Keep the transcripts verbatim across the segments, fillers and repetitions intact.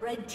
Red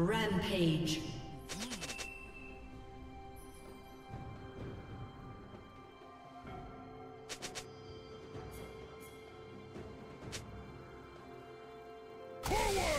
Rampage. Forward!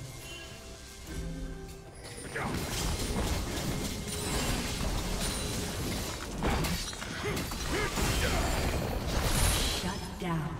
Shut down.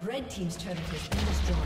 Red team's turret has been destroyed.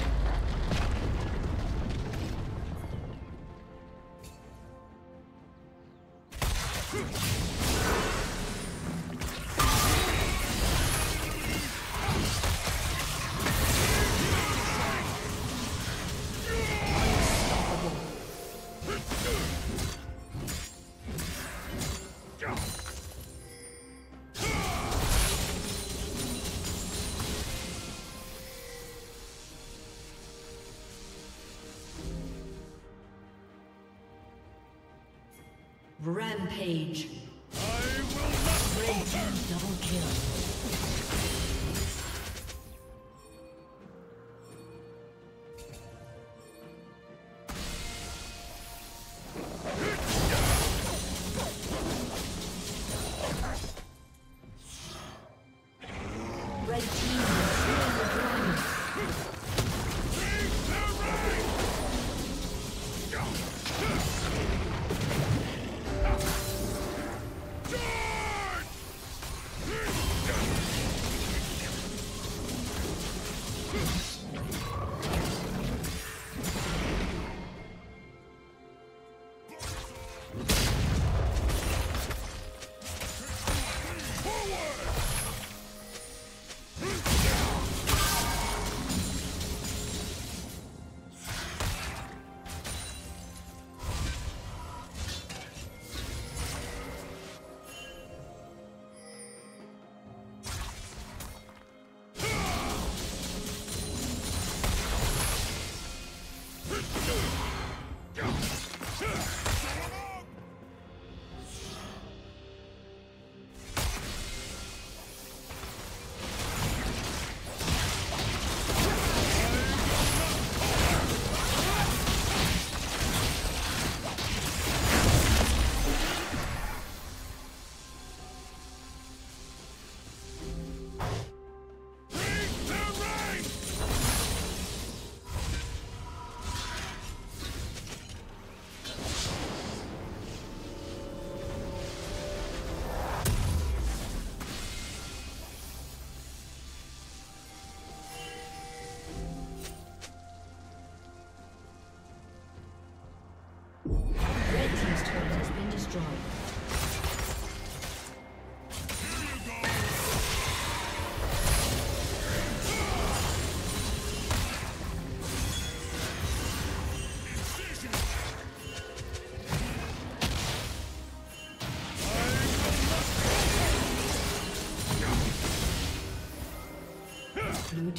Rampage. I will not rage. Double kill. Red team is killing the dragon. Take the ring. Charge! Blue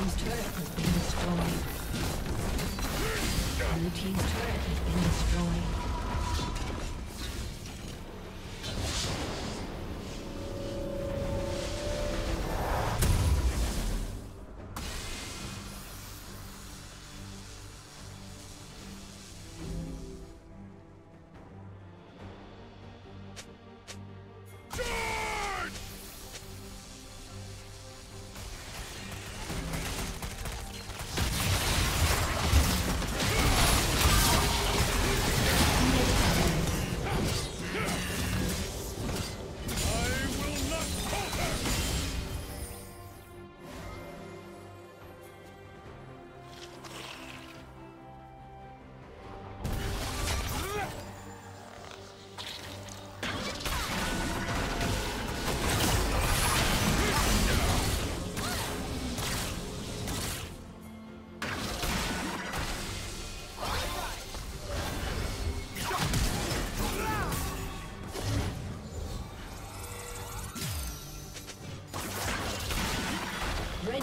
His turret has been destroyed. Red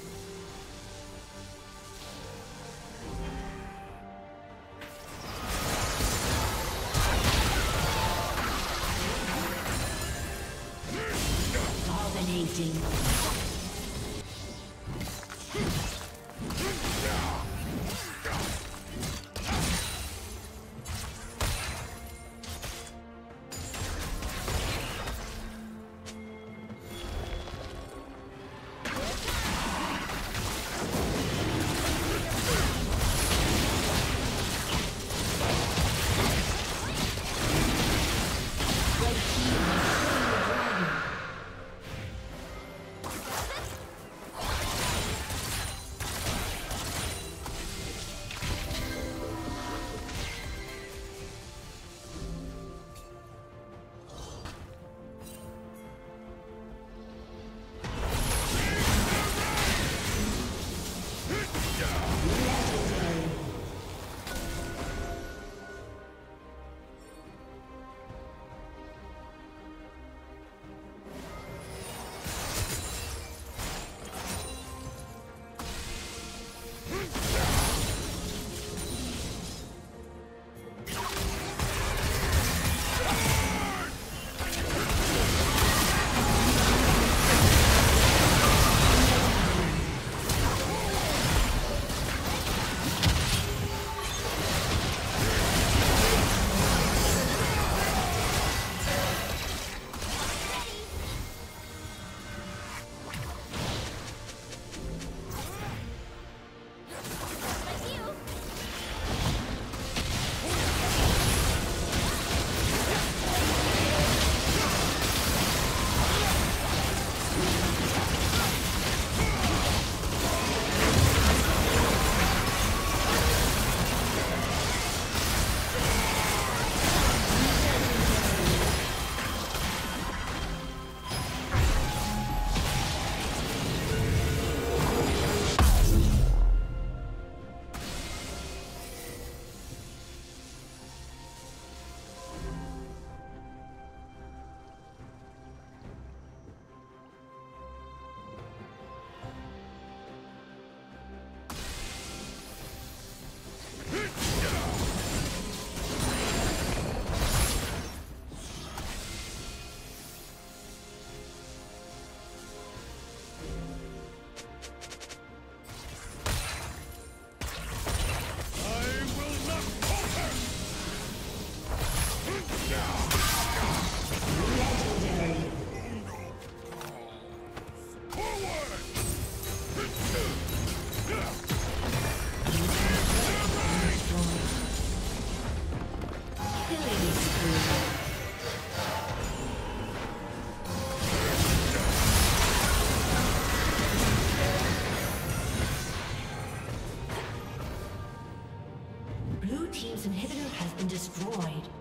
destroyed.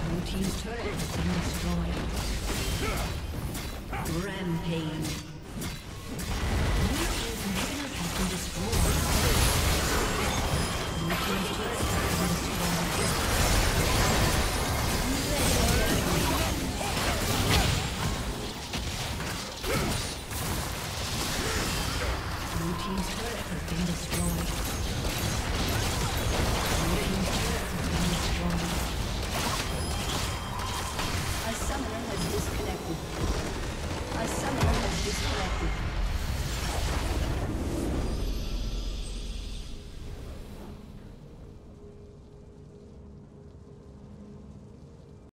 Blue team's turret has been destroyed. Rampage.